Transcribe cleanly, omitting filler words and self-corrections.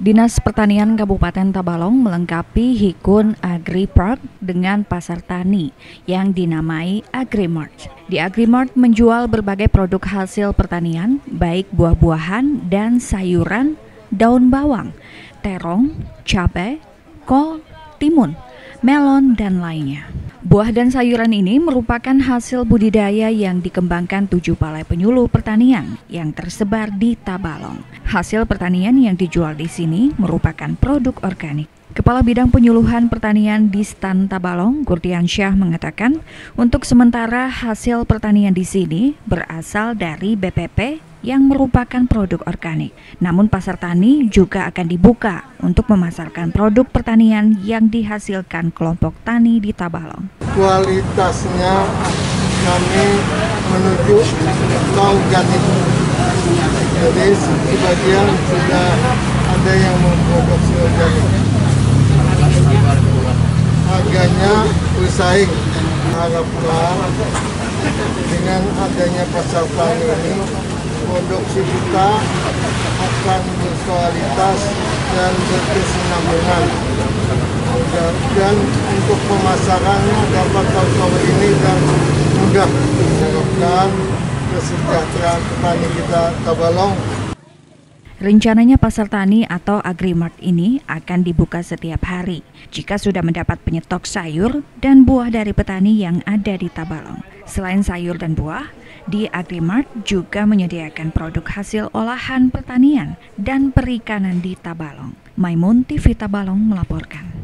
Dinas Pertanian Kabupaten Tabalong melengkapi Hikun Agri Park dengan pasar tani yang dinamai Agri Mart. Di Agri Mart menjual berbagai produk hasil pertanian, baik buah-buahan dan sayuran, daun bawang, terong, cabai, kol, timun, melon, dan lainnya. Buah dan sayuran ini merupakan hasil budidaya yang dikembangkan 7 balai penyuluh pertanian yang tersebar di Tabalong. Hasil pertanian yang dijual di sini merupakan produk organik. Kepala Bidang Penyuluhan Pertanian di Stan Tabalong, Gurdiansyah, mengatakan untuk sementara hasil pertanian di sini berasal dari BPP yang merupakan produk organik. Namun pasar tani juga akan dibuka untuk memasarkan produk pertanian yang dihasilkan kelompok tani di Tabalong. Kualitasnya kami menuju organik. Jadi sebagian sudah ada yang memproduksi organik. Harganya bersaing. Harapkan dengan adanya pasar tani ini produksi kita akan berkualitas dan berkesinambungan, dan untuk pemasarannya dapat tahun ini dan mudah menyebabkan kesejahteraan petani kita Tabalong. Rencananya pasar tani atau Agri Mart ini akan dibuka setiap hari jika sudah mendapat penyetok sayur dan buah dari petani yang ada di Tabalong. Selain sayur dan buah, di Agri Mart juga menyediakan produk hasil olahan pertanian dan perikanan di Tabalong. Maimun TV Tabalong melaporkan.